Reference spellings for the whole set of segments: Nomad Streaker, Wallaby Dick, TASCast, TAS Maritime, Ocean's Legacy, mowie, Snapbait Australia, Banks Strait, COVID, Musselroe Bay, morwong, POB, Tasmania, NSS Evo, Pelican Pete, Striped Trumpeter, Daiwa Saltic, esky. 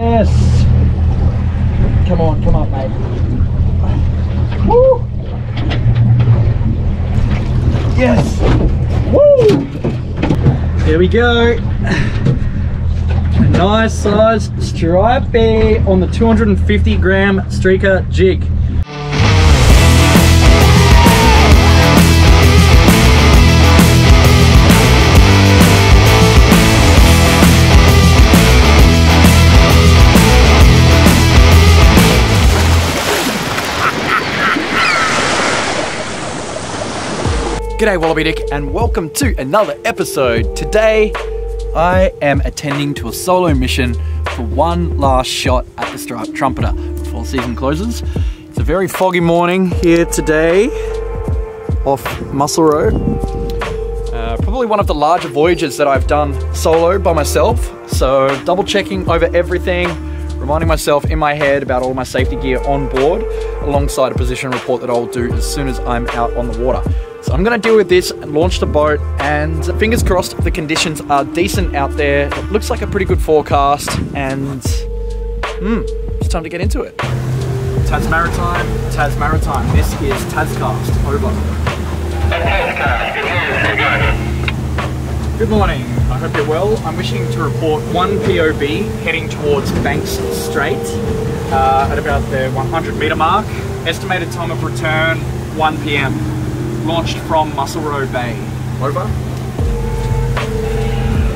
Yes! Come on, come on, mate. Woo! Yes! Woo! Here we go. A nice sized stripey on the 250 gram streaker jig. G'day Wallaby Dick and welcome to another episode. Today I am attending to a solo mission for one last shot at the Striped Trumpeter before season closes. It's a very foggy morning here today off Musselroe. Probably one of the larger voyages that I've done solo by myself. So double checking over everything, reminding myself in my head about all my safety gear on board alongside a position report that I'll do as soon as I'm out on the water. So I'm going to deal with this and launch the boat, and fingers crossed the conditions are decent out there. It looks like a pretty good forecast and it's time to get into it. TAS Maritime, TAS Maritime. This is TASCast, over. Good morning, I hope you're well. I'm wishing to report one POV heading towards Banks Strait at about the 100 meter mark. Estimated time of return, 1 p.m. Launched from Musselroe Bay. Over.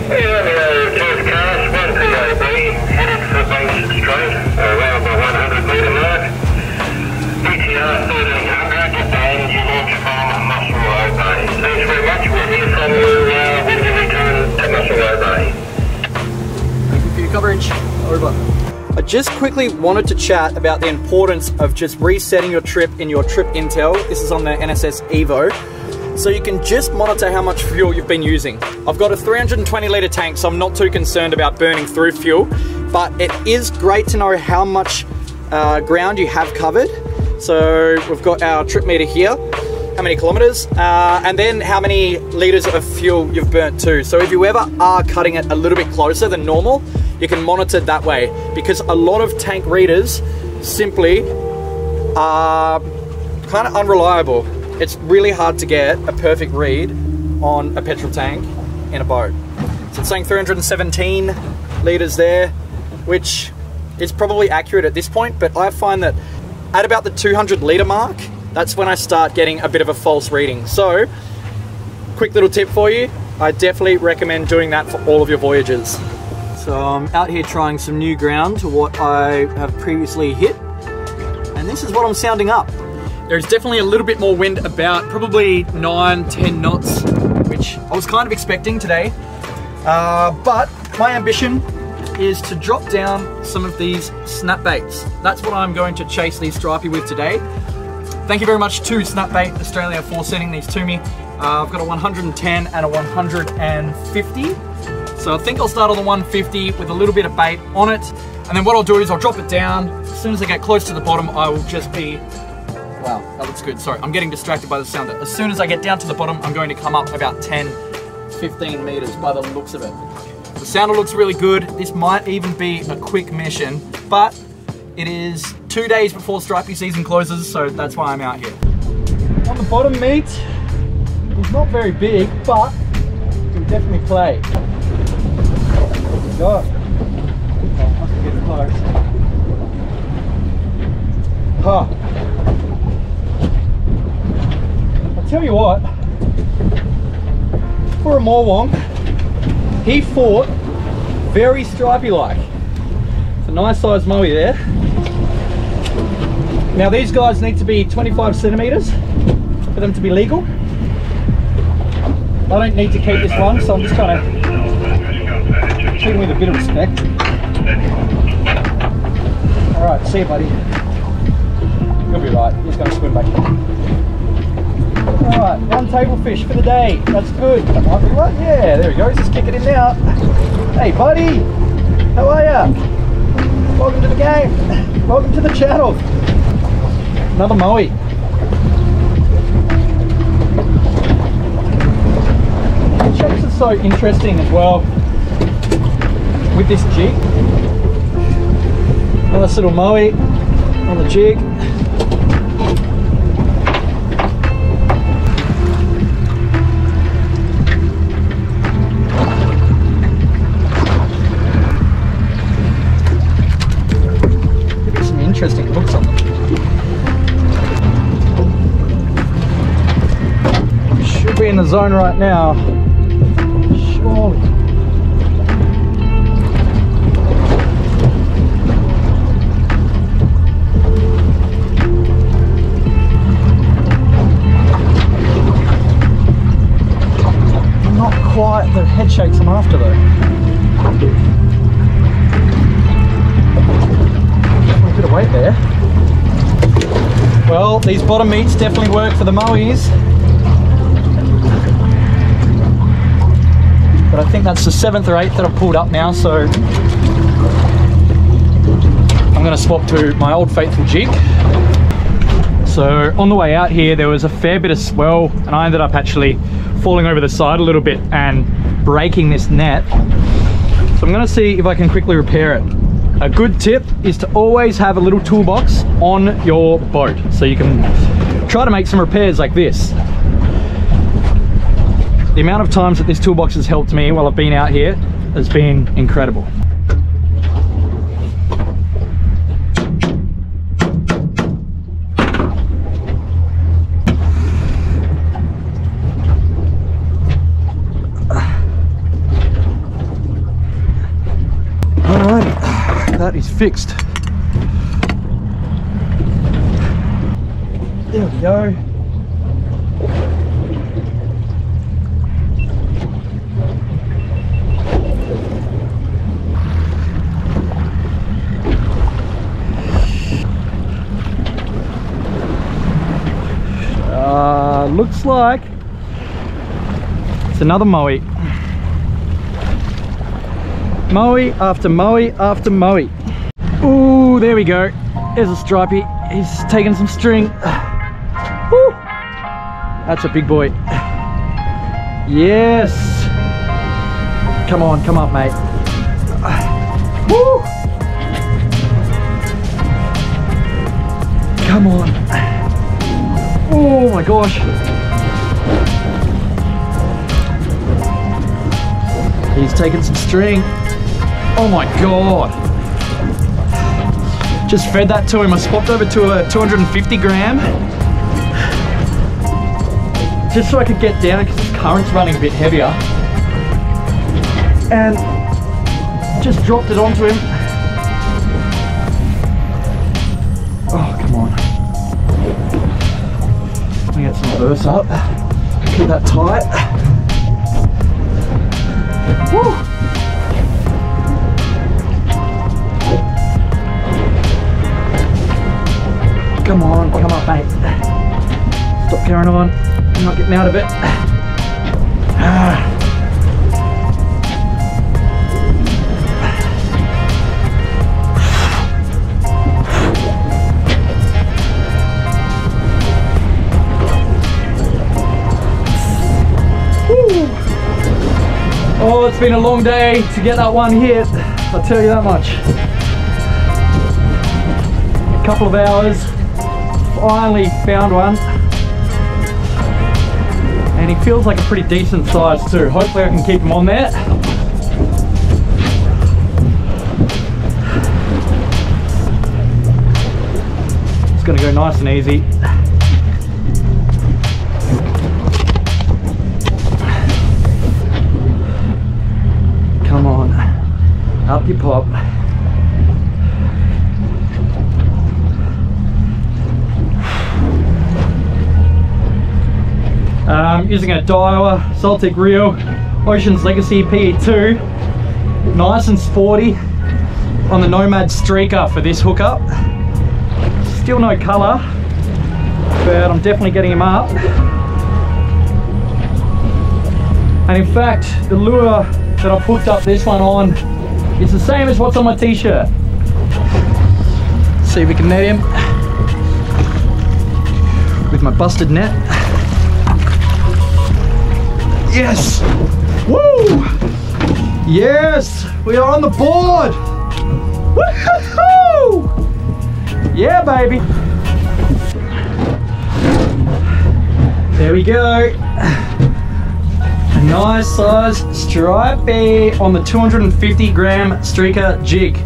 Thank you for your coverage. Over. I just quickly wanted to chat about the importance of just resetting your trip in your trip intel. This is on the NSS Evo. So you can just monitor how much fuel you've been using. I've got a 320 litre tank, so I'm not too concerned about burning through fuel, but it is great to know how much ground you have covered. So we've got our trip meter here, how many kilometres, and then how many litres of fuel you've burnt too. So if you ever are cutting it a little bit closer than normal, you can monitor that way, because a lot of tank readers simply are kind of unreliable. It's really hard to get a perfect read on a petrol tank in a boat. So it's saying 317 litres there, which is probably accurate at this point, but I find that at about the 200 litre mark, that's when I start getting a bit of a false reading. So, quick little tip for you, I definitely recommend doing that for all of your voyages. So I'm out here trying some new ground to what I have previously hit, and this is what I'm sounding up. There's definitely a little bit more wind about, probably 9-10 knots, which I was kind of expecting today, but my ambition is to drop down some of these snapbaits. That's what I'm going to chase these stripey with today. Thank you very much to Snapbait Australia for sending these to me. I've got a 110 and a 150. So I think I'll start on the 150 with a little bit of bait on it, and then what I'll do is I'll drop it down. As soon as I get close to the bottom, I will just be... Wow, that looks good. Sorry, I'm getting distracted by the sound. As soon as I get down to the bottom, I'm going to come up about 10-15 meters by the looks of it. The sounder looks really good. This might even be a quick mission, but it is 2 days before stripey season closes, so that's why I'm out here. On the bottom, mate, it's not very big, but you can definitely play. God. Oh, I can get close. Huh. I'll tell you what, for a morwong, he fought very stripey like. It's a nice size mowie there. Now these guys need to be 25 centimeters for them to be legal. I don't need to keep this one, so I'm just trying to treat him with a bit of respect. Alright, see you buddy. You'll be right, he's going to swim back. Alright, one table fish for the day. That's good. That might be right. Yeah, there we go. He's just kicking in now. Hey buddy, how are ya? Welcome to the game. Welcome to the channel. Another mowie. The checks are so interesting as well with this jig. Nice little moe on the jig. Get some interesting looks on them. We should be in the zone right now. Surely. Quite the head shakes I'm after though. A bit of weight there. Well, these bottom meats definitely work for the mowies, but I think that's the 7th or 8th that I've pulled up now, so I'm gonna swap to my old faithful jig. So on the way out here there was a fair bit of swell and I ended up actually falling over the side a little bit and breaking this net. So I'm gonna see if I can quickly repair it. A good tip is to always have a little toolbox on your boat so you can try to make some repairs like this. The amount of times that this toolbox has helped me while I've been out here has been incredible. That is fixed. There we go. Looks like it's another moe. Moe after moe after moe. Ooh, there we go. There's a stripey. He's taking some string. Woo! That's a big boy. Yes. Come on, come up, mate. Woo! Come on. Oh my gosh. He's taking some string. Oh my god! Just fed that to him. I swapped over to a 250 gram just so I could get down because the current's running a bit heavier, and just dropped it onto him. Oh come on! Let me get some reverse up. Keep that tight. Woo! Come on, come up, mate. Stop carrying on. I'm not getting out of it. Oh, it's been a long day to get that one hit, I'll tell you that much. A couple of hours. Finally found one, and he feels like a pretty decent size too. Hopefully I can keep him on there. It's gonna go nice and easy. Come on, up you pop. I'm using a Daiwa Saltic reel, Ocean's Legacy PE2, nice and sporty, on the Nomad Streaker for this hookup. Still no colour, but I'm definitely getting him up. And in fact, the lure that I've hooked up this one on is the same as what's on my t-shirt. See if we can net him with my busted net. Yes! Woo! Yes! We are on the board! Woo-hoo-hoo! Yeah, baby. There we go. A nice size striped bear on the 250 gram streaker jig.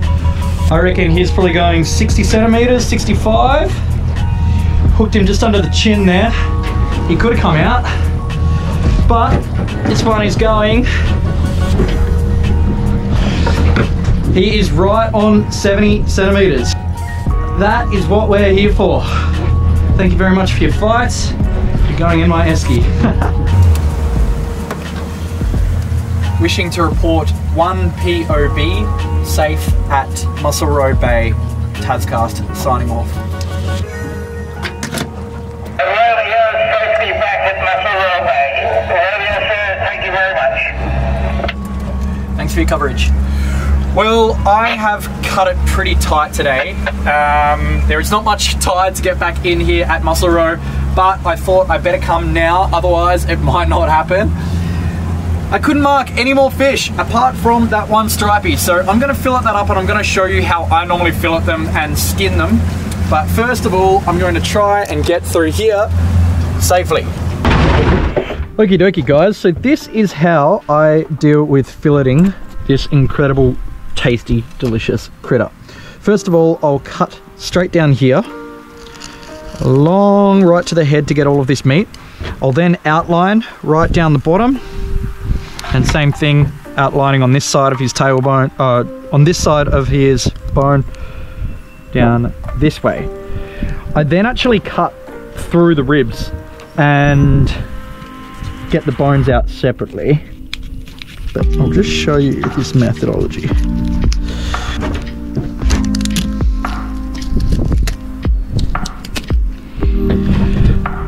I reckon he's probably going 60 centimeters, 65. Hooked him just under the chin there. He could have come out, but this one is going. He is right on 70 centimeters. That is what we're here for. Thank you very much for your fights. You're going in my esky. Wishing to report one POB safe at Musselroe Bay. TASCast signing off. Thanks for your coverage. Well, I have cut it pretty tight today. There is not much tide to get back in here at Musselroe, but I thought I'd better come now, otherwise it might not happen. I couldn't mark any more fish apart from that one stripey, so I'm gonna fillet that up and I'm gonna show you how I normally fillet them and skin them. But first of all, I'm going to try and get through here safely. Okie dokie guys, so this is how I deal with filleting this incredible, tasty, delicious critter. First of all, I'll cut straight down here, long right to the head to get all of this meat. I'll then outline right down the bottom, and same thing, outlining on this side of his tailbone, on this side of his bone, down this way. I then actually cut through the ribs and get the bones out separately, but I'll just show you his methodology.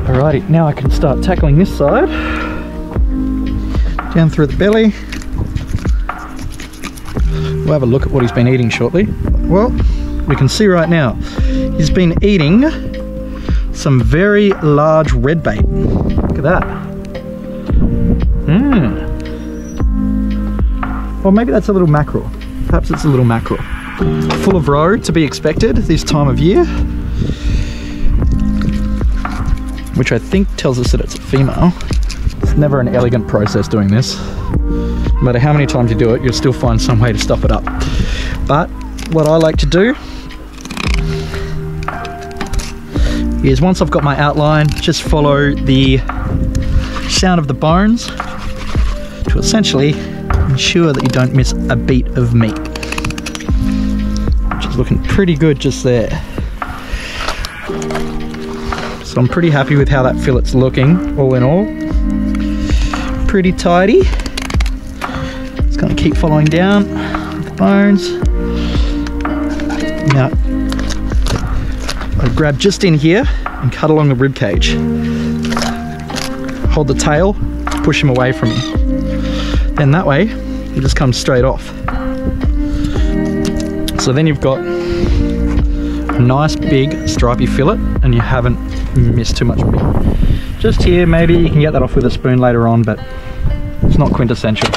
Alrighty, now I can start tackling this side. Down through the belly. We'll have a look at what he's been eating shortly. Well, we can see right now, he's been eating some very large red bait. Look at that. Or maybe that's a little mackerel. Perhaps it's a little mackerel. Full of roe, to be expected this time of year. Which I think tells us that it's a female. It's never an elegant process doing this. No matter how many times you do it, you'll still find some way to stuff it up. But what I like to do is, once I've got my outline, just follow the sound of the bones to essentially ensure that you don't miss a beat of meat, which is looking pretty good just there. So I'm pretty happy with how that fillet's looking, all in all. Pretty tidy. It's gonna keep following down the bones. Now, I grab just in here and cut along the rib cage. Hold the tail, push him away from you. Then that way, it just comes straight off. So then you've got a nice big stripy fillet and you haven't missed too much meat. Just here, maybe you can get that off with a spoon later on, but it's not quintessential.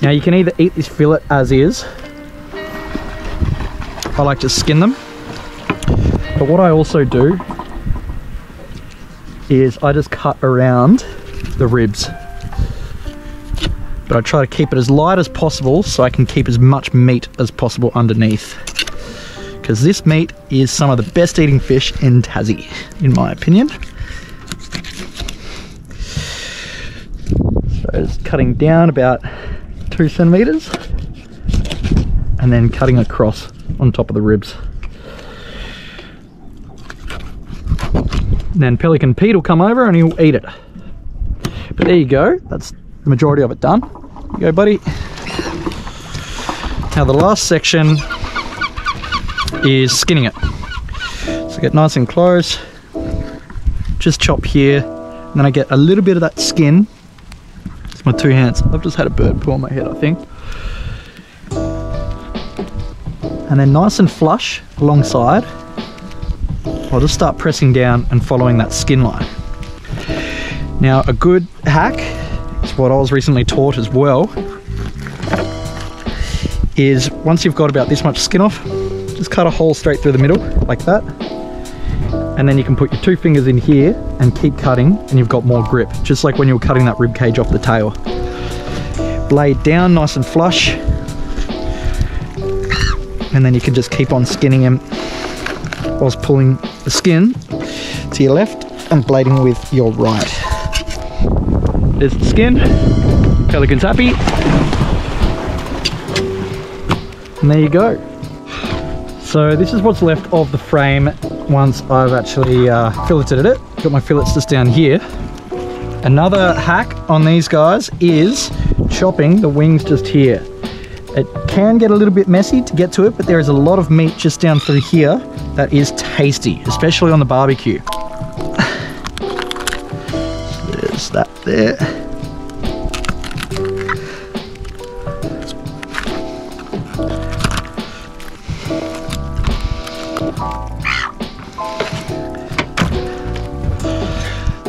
Now you can either eat this fillet as is. I like to skin them. But what I also do is I just cut around the ribs, but I try to keep it as light as possible so I can keep as much meat as possible underneath, because this meat is some of the best eating fish in Tassie, in my opinion. So just cutting down about 2 centimeters and then cutting across on top of the ribs. And then Pelican Pete will come over and he'll eat it. But there you go, that's the majority of it done. You go, buddy. Now the last section is skinning it. So get nice and close, just chop here, and then I get a little bit of that skin. It's my two hands. I've just had a bird pull on my head, I think. And then nice and flush alongside, I'll just start pressing down and following that skin line. Now a good hack, it's what I was recently taught as well, is once you've got about this much skin off, just cut a hole straight through the middle like that, and then you can put your two fingers in here and keep cutting, and you've got more grip, just like when you were cutting that rib cage off the tail. Blade down nice and flush, and then you can just keep on skinning him whilst pulling the skin to your left and blading with your right. There's the skin, pelican's happy. And there you go. So this is what's left of the frame once I've actually filleted it. Got my fillets just down here. Another hack on these guys is chopping the wings just here. It can get a little bit messy to get to it, but there is a lot of meat just down through here that is tasty, especially on the barbecue. There's that there.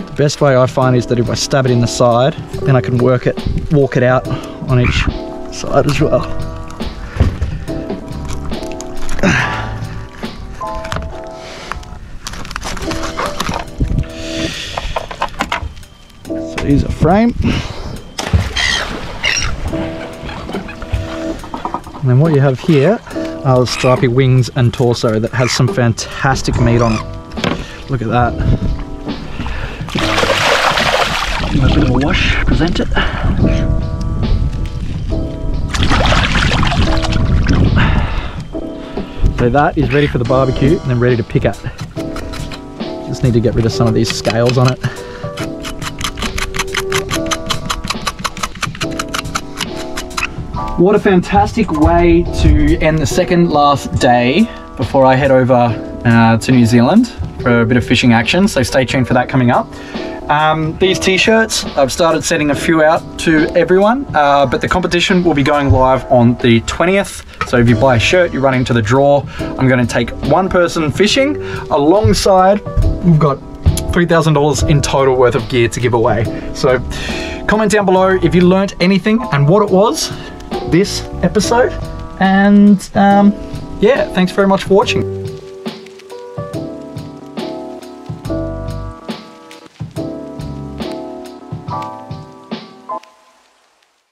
The best way I find is that if I stab it in the side, then I can work it, walk it out on each side as well. So here's a frame, and then what you have here are the stripy wings and torso that has some fantastic meat on it. Look at that. Give it a bit of a wash, present it. So that is ready for the barbecue and then ready to pick at. Just need to get rid of some of these scales on it. What a fantastic way to end the second last day before I head over to New Zealand for a bit of fishing action. So stay tuned for that coming up. These t-shirts, I've started sending a few out to everyone, but the competition will be going live on the 20th. So if you buy a shirt, you run into the draw. I'm going to take one person fishing alongside, we've got $3,000 in total worth of gear to give away. So comment down below if you learnt anything and what it was this episode. And yeah, thanks very much for watching.